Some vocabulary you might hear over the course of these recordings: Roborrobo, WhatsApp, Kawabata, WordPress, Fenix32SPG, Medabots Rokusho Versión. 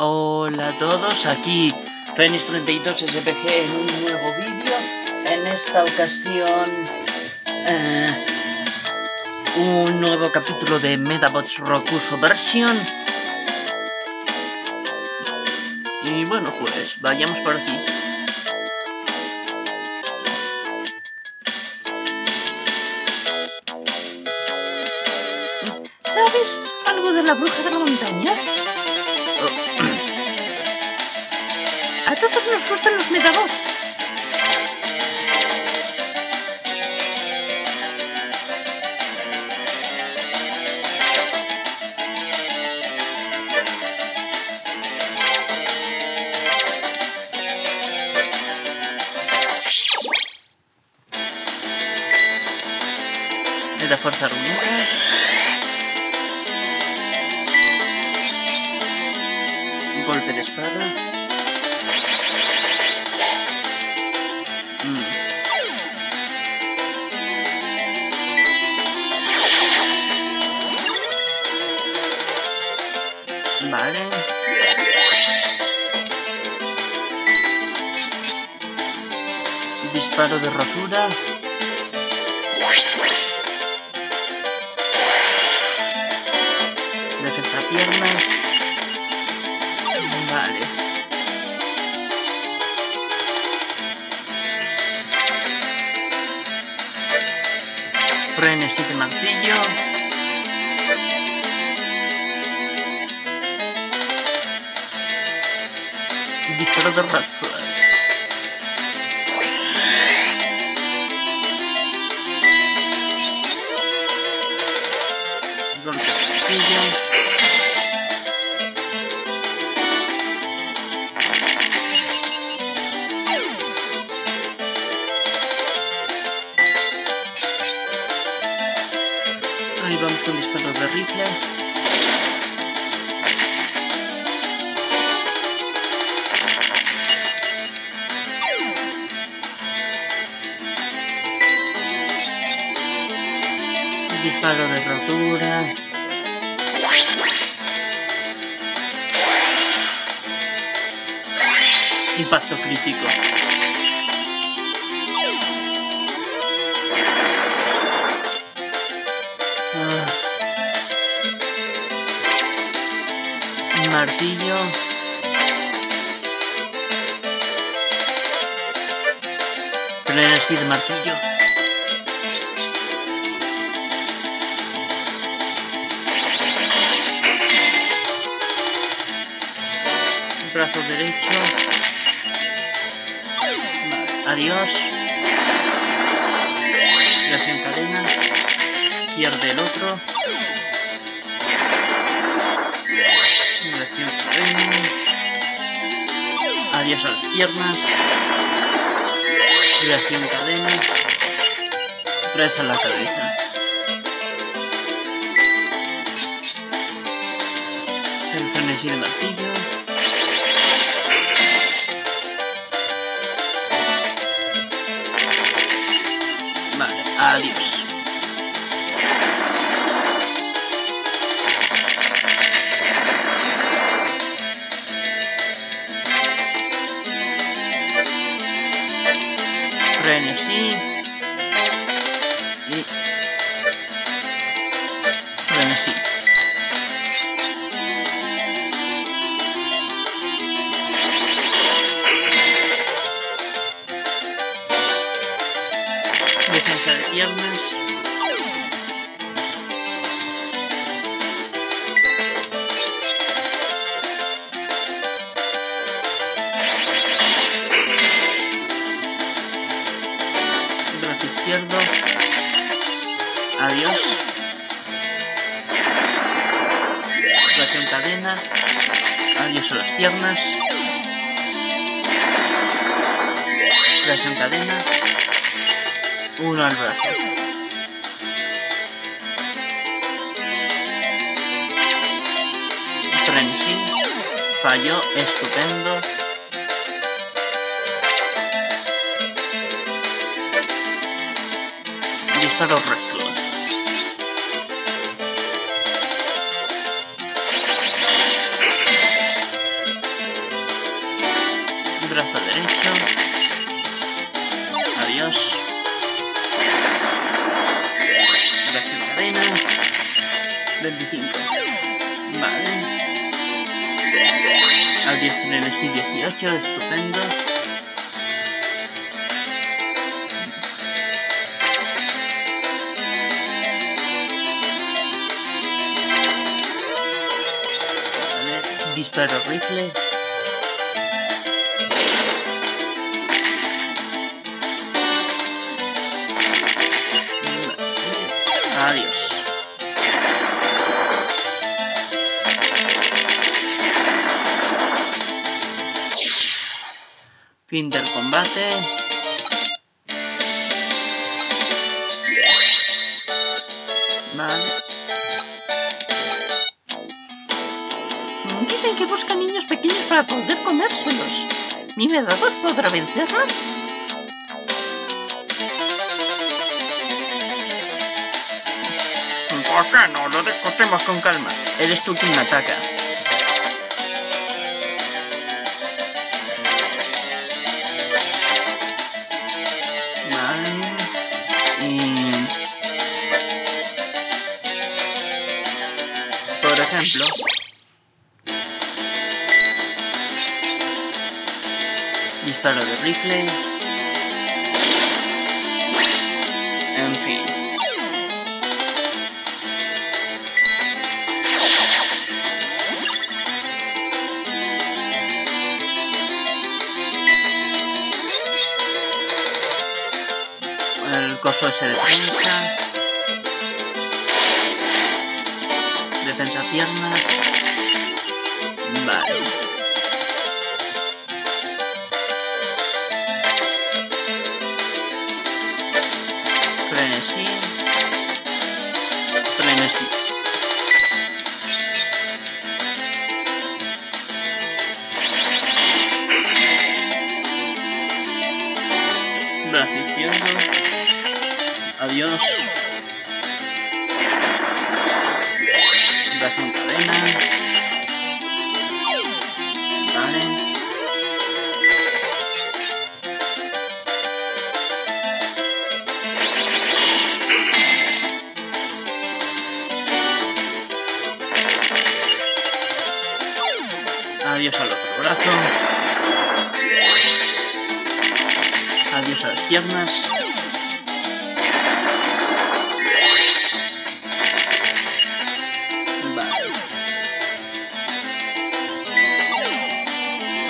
Hola a todos, aquí Fenix32SPG en un nuevo vídeo. En esta ocasión un nuevo capítulo de Medabots Rokusho Versión. Y bueno, pues vayamos por aquí. ¿Sabes algo de la bruja de la montaña? A todos nos gustan los Medabots. Me da fuerza argumental. Golpe de espada. Vale. Disparo de rotura. Defensa piernas. Vale. Frenes y martillo. Disparo de rato. Vamos con disparos de rifle. Disparo de rotura. Impacto crítico. Martillo. Frenes así de martillo. Brazo derecho. Adiós. Desencadena. Pierde el otro. Adiós a las piernas. Creación cadena. Tres a la cabeza. El frenesí de martillo. Vale, adiós. Frenesí y frenesí. Defensa de piernas. Adiós. Creación cadena. Adiós a las piernas. Creación cadena. Uno al brazo. Frenesí. Falló. Estupendo. Disparo recto. niveles y 18, estupendo. Vale, disparo rifle. Adiós. Fin del combate. Vale. Dicen que busca niños pequeños para poder comérselos. ¿Mi Medabot podrá vencerla? Bacano, lo recortemos con calma. Eres tú quien ataca. Por ejemplo, disparo de rifle. En fin. El coso ese de prensa. Defensa piernas. Vale. Frenesí. Frenesí. Brazo izquierdo. Adiós. Brazo en cadena. Vale. Adiós al otro brazo. Adiós a las piernas.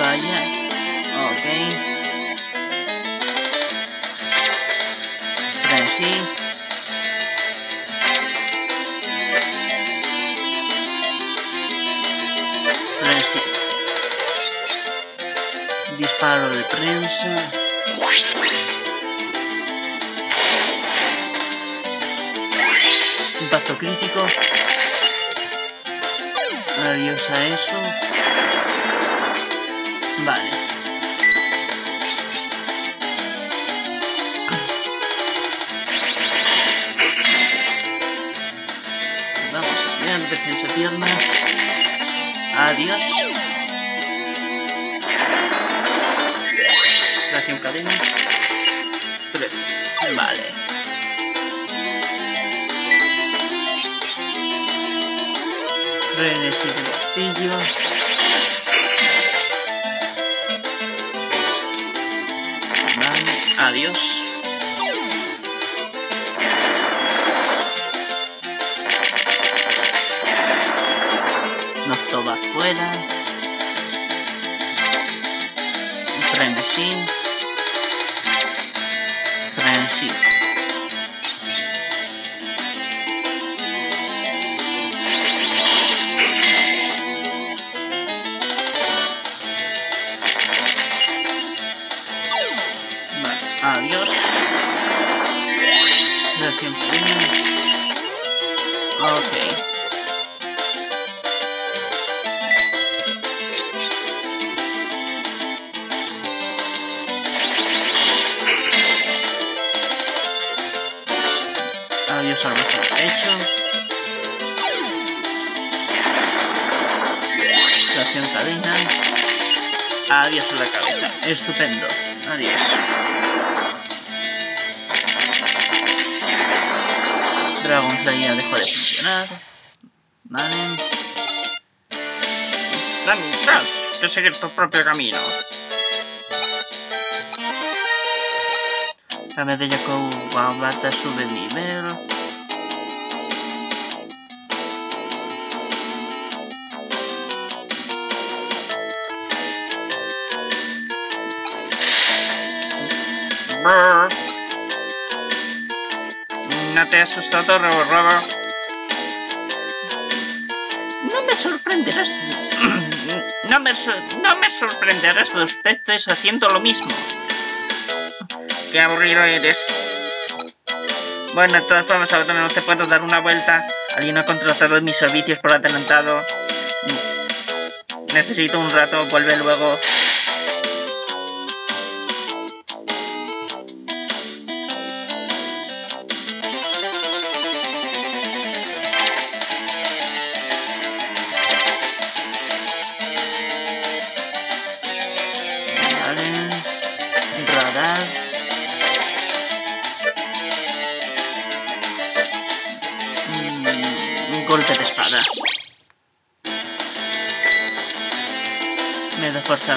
Vaya, ok. Frenesí. Frenesí. Disparo de prensa. Impacto crítico. Adiós a eso. Vale. Vamos a ver, defensa piernas. Adiós. Brazo en cadena. 3. Vale. Frenesí de martillo. Adiós. Nos toma fuera. Frenesí. Frenesí. Adiós. Gracias. Ok. Adiós al nuestro pecho. Gracias a cadena. Adiós a la cabeza. Estupendo. Adiós. Dragonfly ya dejó de funcionar. Vale. Dani, tras, que seguir tu propio camino. La medalla Kawabata sube el nivel. Brr. ¿No te has asustado, Roborrobo? No me sorprenderás. No me sorprenderás dos veces haciendo lo mismo. Qué aburrido eres. Bueno, entonces vamos a ver, no te puedo dar una vuelta. Alguien ha contratado mis servicios por adelantado. Necesito un rato, vuelve luego. Golpe de espada. Me da fuerza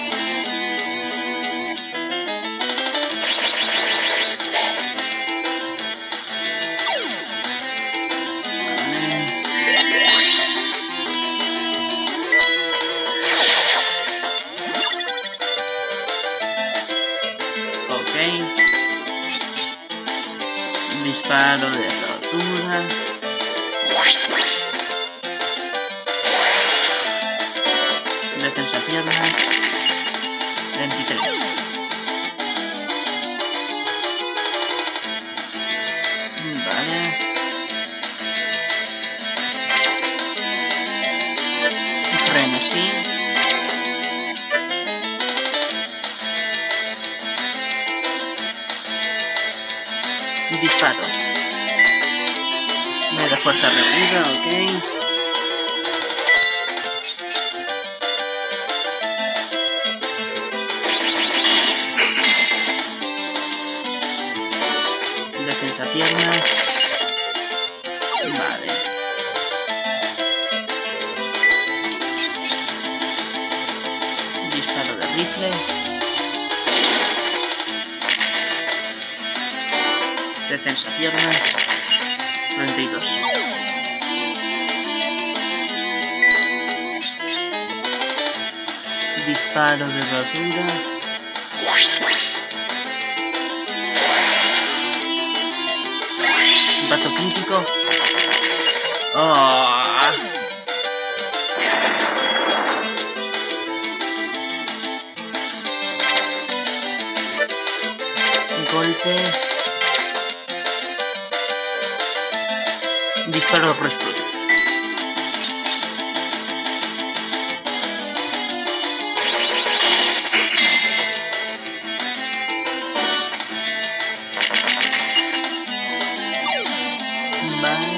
Disparo de rotura. Defensa pierna. 23. Vale. Frenesí. Disparo. Me da fuerza reunida, ok. Defensa pierna. Vale. Disparo de rifle. Defensa pierna. 32. Disparo de rotura. Impacto crítico. Oh. Golpe. Disparo por explotar. Vale.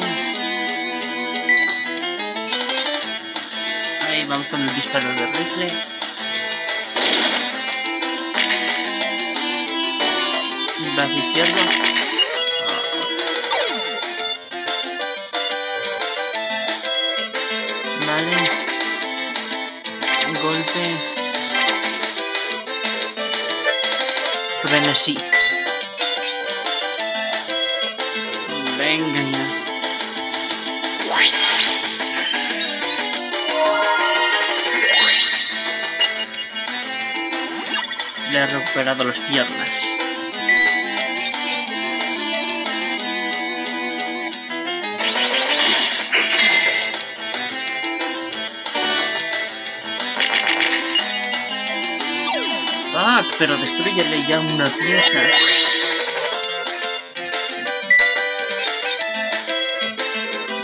Ahí vamos con el disparo de rifle. Brazo izquierdo. Golpe. Frenesí. Venga ya. Le he recuperado las piernas. Ah, pero destrúyele ya una pieza.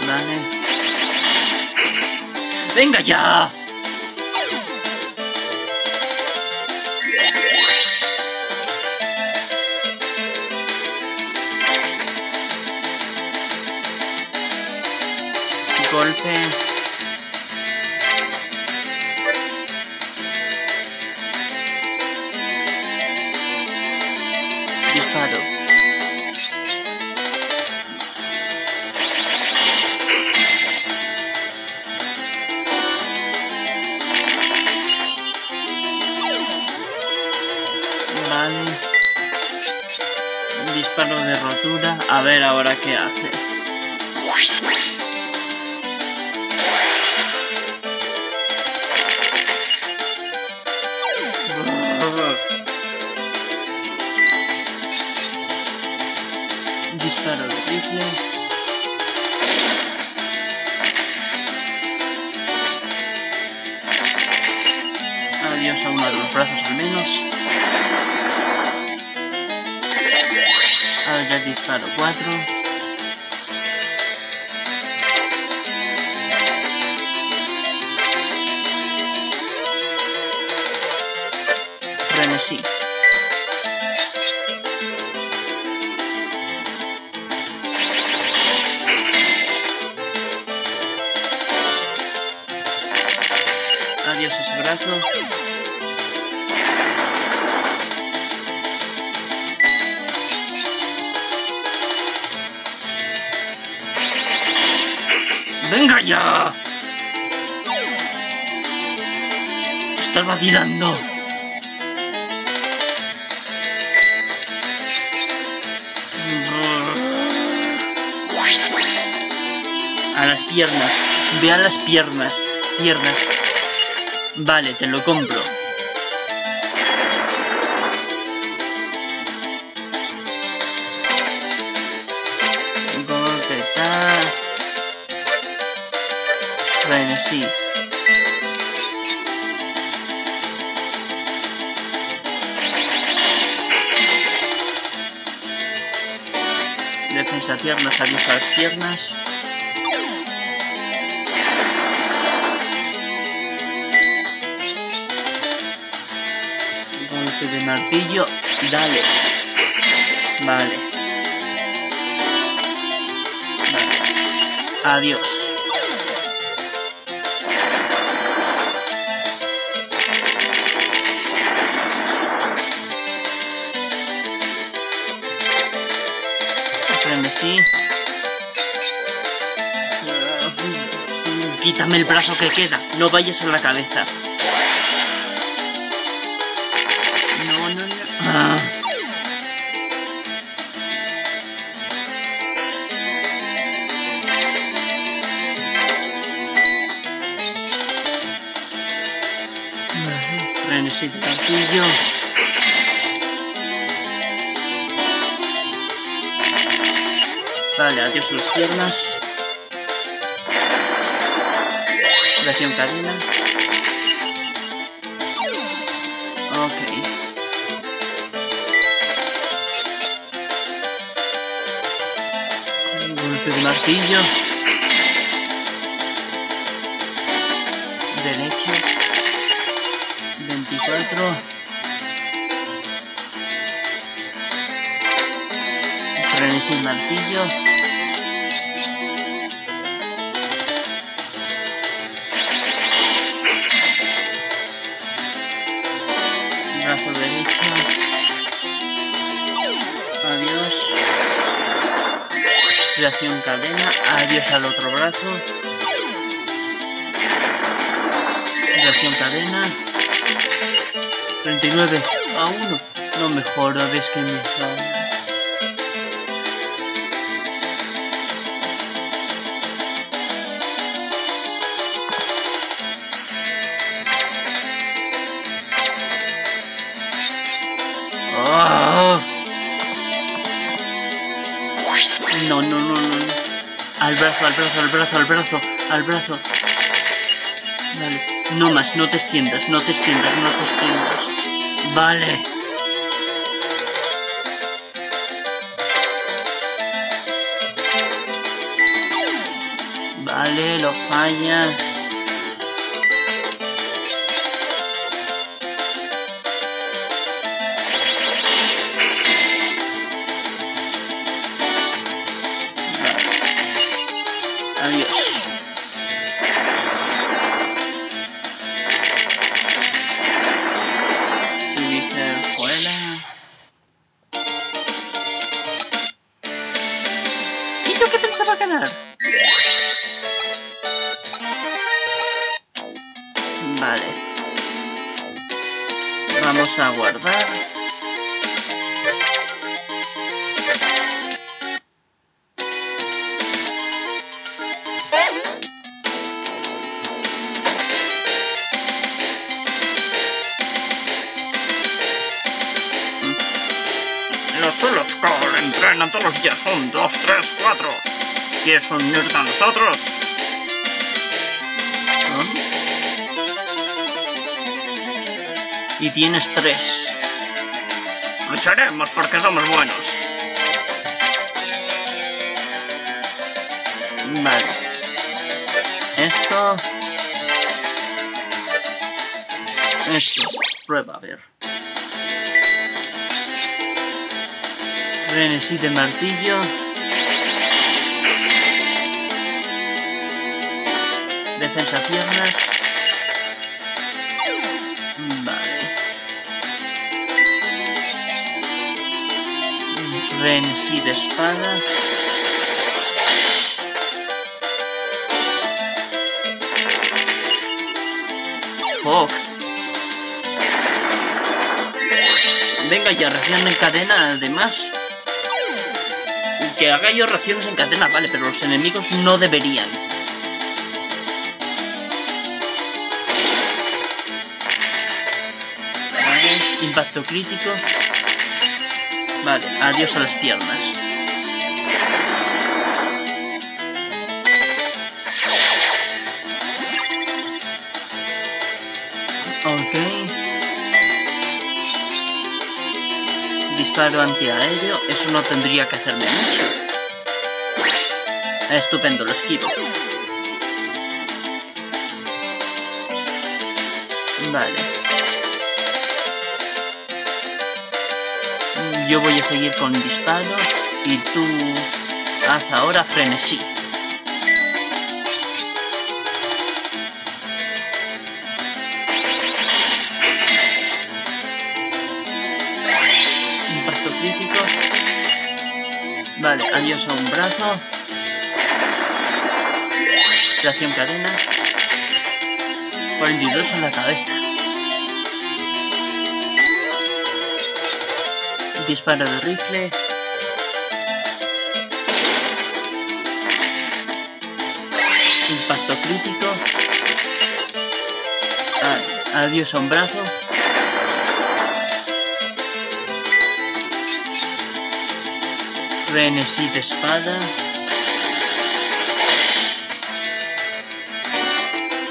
Vale. ¡Venga ya! Golpe. Disparo. disparo de rotura. A ver ahora qué hace. Disparo de rifle. A uno de los brazos al menos. Ahora ya disparo 4. Frenesí. Adiós ese brazo. ¡Venga ya! ¡Estás vacilando! A las piernas. Ve a las piernas. Piernas. Vale, te lo compro. Sí. Defensa piernas, adiós a las piernas. Golpe de martillo, dale. Vale. Vale. Adiós. Sí. Quítame el brazo que queda, no vayas a la cabeza. No, no, no. Ah. Necesito castillo. Vale, adiós las piernas. Operación cadena. Ok. Un golpe de martillo. Derecha. 24. Frenesí martillo. Brazo derecho. Adiós. Activación cadena. Adiós al otro brazo. Activación cadena. 39-1. No me jodas que me jodas. No, no, no, no. Al brazo, al brazo, al brazo, al brazo, al brazo. Vale. No más, no te extiendas, no te extiendas, no te extiendas. Vale. Vale, lo fallas. Adiós. Subiste fuera. ¿Y yo qué pensaba ganar? Vale. Vamos a guardar. en antologías. 1, 2, 3, 4. ¿Quieres unirte a nosotros? Y tienes 3. Lucharemos porque somos buenos. Vale. Esto. Esto. Prueba, a ver. Frenesí de martillo. Defensa piernas. Vale. Frenesí de espada. Oh. Venga ya, reacción en cadena, además. Que haga yo reacciones en cadena, vale, pero los enemigos no deberían. Vale, impacto crítico. Vale, adiós a las piernas. Ok. Disparo antiaéreo. Eso no tendría que hacerme mucho. Estupendo, lo esquivo. Vale. Yo voy a seguir con disparo. Y tú haz ahora frenesí. Vale, adiós a un brazo. Tracción cadena. 42 en la cabeza. Disparo de rifle. Impacto crítico. Adiós a un brazo. Frenesí de espada.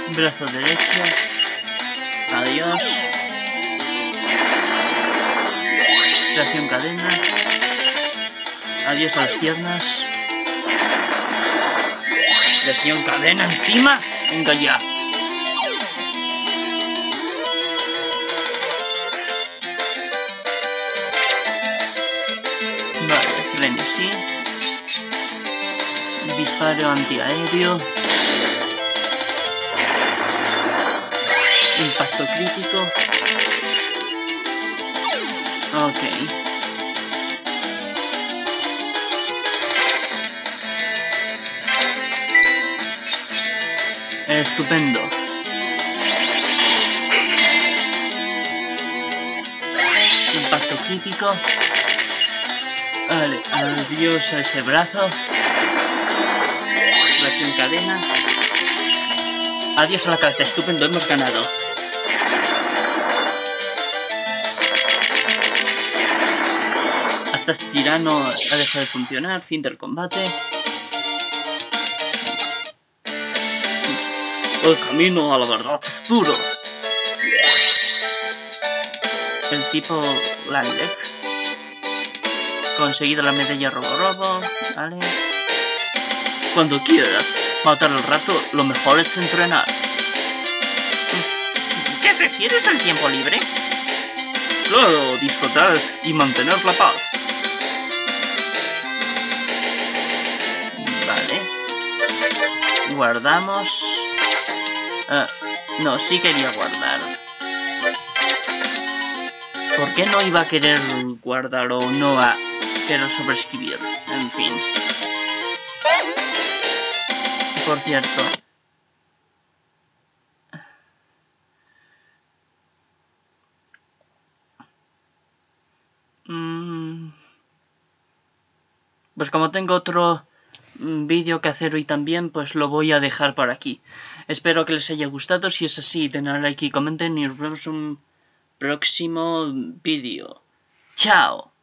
Brazo derecho. Adiós. Tracción cadena. Adiós a las piernas. Tracción cadena encima. Venga ya. Sí. Disparo antiaéreo. Impacto crítico. Ok. Estupendo. Impacto crítico. Vale, adiós a ese brazo. Tracción cadena. Adiós a la cabeza, estupendo, hemos ganado. Hasta este tirano ha dejado de funcionar, fin del combate. El camino a la verdad es duro. El tipo Landlec. Conseguido la medalla robo, ¿vale? Cuando quieras matar al rato, lo mejor es entrenar. ¿Qué prefieres al tiempo libre? Claro, disfrutar y mantener la paz. Vale. Guardamos. No, sí quería guardar. ¿Por qué no iba a querer guardar o no a...? Pero sobreescribir, en fin. Por cierto. Pues como tengo otro vídeo que hacer hoy también, pues lo voy a dejar por aquí. Espero que les haya gustado. Si es así, den a like y comenten y nos vemos en un próximo vídeo. ¡Chao!